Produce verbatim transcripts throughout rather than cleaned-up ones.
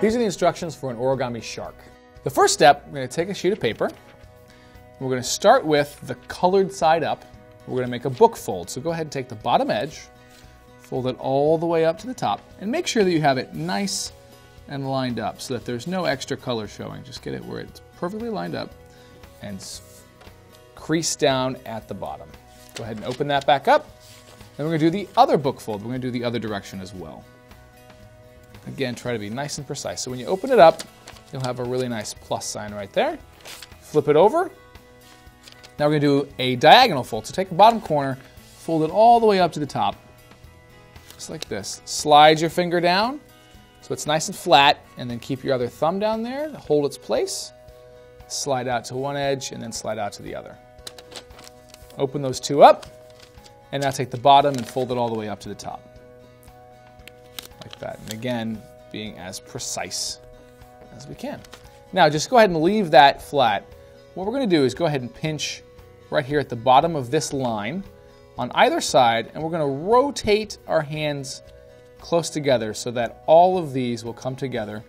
These are the instructions for an origami shark. The first step, we're going to take a sheet of paper. We're going to start with the colored side up. We're going to make a book fold. So go ahead and take the bottom edge, fold it all the way up to the top, and make sure that you have it nice and lined up so that there's no extra color showing. Just get it where it's perfectly lined up and crease down at the bottom. Go ahead and open that back up. Then we're going to do the other book fold. We're going to do the other direction as well. Again, try to be nice and precise. So when you open it up, you'll have a really nice plus sign right there. Flip it over. Now we're going to do a diagonal fold. So take the bottom corner, fold it all the way up to the top, just like this. Slide your finger down so it's nice and flat, and then keep your other thumb down there to hold its place. Slide out to one edge and then slide out to the other. Open those two up, and now take the bottom and fold it all the way up to the top. Like that, and again, being as precise as we can. Now just go ahead and leave that flat. What we're going to do is go ahead and pinch right here at the bottom of this line on either side, and we're going to rotate our hands close together so that all of these will come together.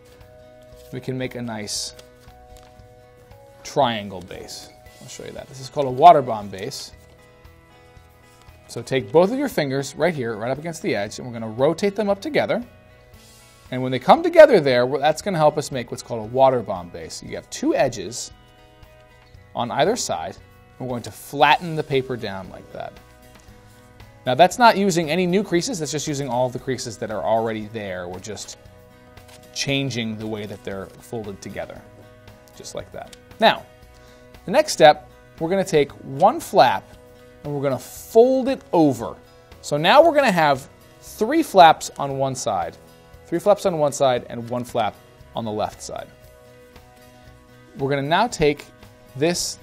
We can make a nice triangle base. I'll show you that. This is called a water bomb base. So take both of your fingers right here, right up against the edge, and we're going to rotate them up together. And when they come together there, that's going to help us make what's called a water bomb base. You have two edges on either side. We're going to flatten the paper down like that. Now that's not using any new creases, that's just using all of the creases that are already there. We're just changing the way that they're folded together, just like that. Now, the next step, we're going to take one flap and we're going to fold it over. So now we're going to have three flaps on one side, three flaps on one side and one flap on the left side. We're going to now take this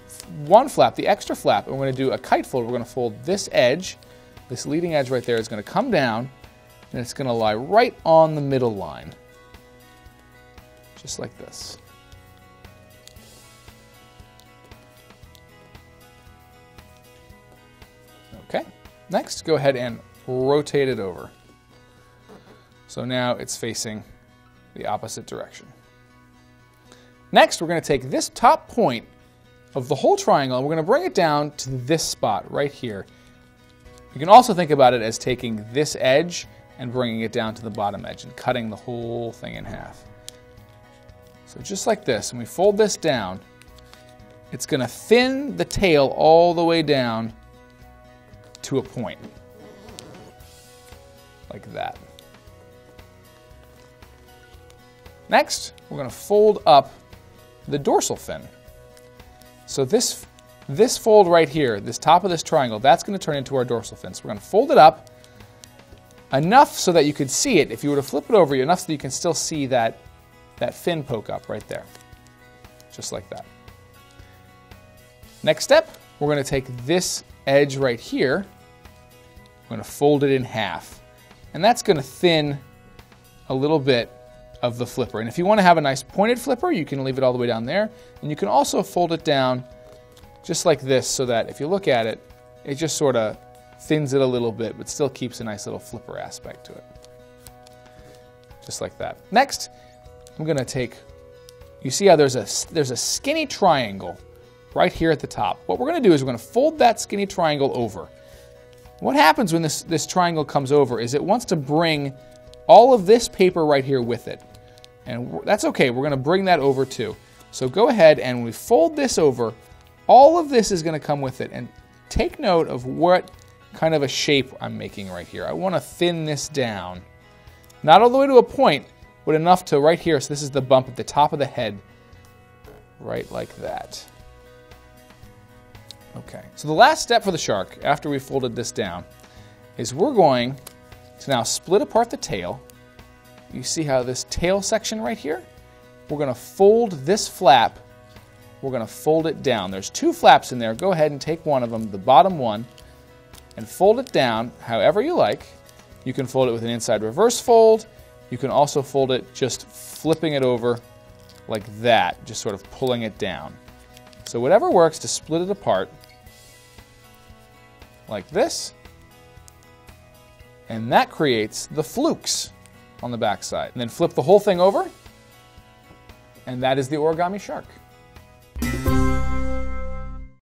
one flap, the extra flap, and we're going to do a kite fold. We're going to fold this edge, this leading edge right there is going to come down, and it's going to lie right on the middle line, just like this. Okay, next go ahead and rotate it over. So now it's facing the opposite direction. Next, we're going to take this top point of the whole triangle and we're going to bring it down to this spot right here. You can also think about it as taking this edge and bringing it down to the bottom edge and cutting the whole thing in half. So just like this, when we fold this down, it's going to thin the tail all the way down to a point, like that. Next, we're going to fold up the dorsal fin. So this, this fold right here, this top of this triangle, that's going to turn into our dorsal fin. So we're going to fold it up enough so that you could see it. If you were to flip it over, enough so that you can still see that, that fin poke up right there, just like that. Next step, we're going to take this edge right here, we're going to fold it in half, and that's going to thin a little bit of the flipper. And if you want to have a nice pointed flipper, you can leave it all the way down there, and you can also fold it down just like this so that if you look at it, it just sort of thins it a little bit but still keeps a nice little flipper aspect to it, just like that. Next, I'm going to take, you see how there's a, there's a skinny triangle right here at the top. What we're going to do is we're going to fold that skinny triangle over. What happens when this, this triangle comes over is it wants to bring all of this paper right here with it. And that's okay, we're going to bring that over too. So go ahead and when we fold this over, all of this is going to come with it. And take note of what kind of a shape I'm making right here. I want to thin this down, not all the way to a point, but enough to right here. So this is the bump at the top of the head, right like that. Okay, so the last step for the shark, after we folded this down, is we're going to now split apart the tail. You see how this tail section right here? We're going to fold this flap, we're going to fold it down. There's two flaps in there, go ahead and take one of them, the bottom one, and fold it down however you like. You can fold it with an inside reverse fold, you can also fold it just flipping it over like that, just sort of pulling it down. So whatever works to split it apart, like this, and that creates the flukes on the backside. And then flip the whole thing over, and that is the origami shark.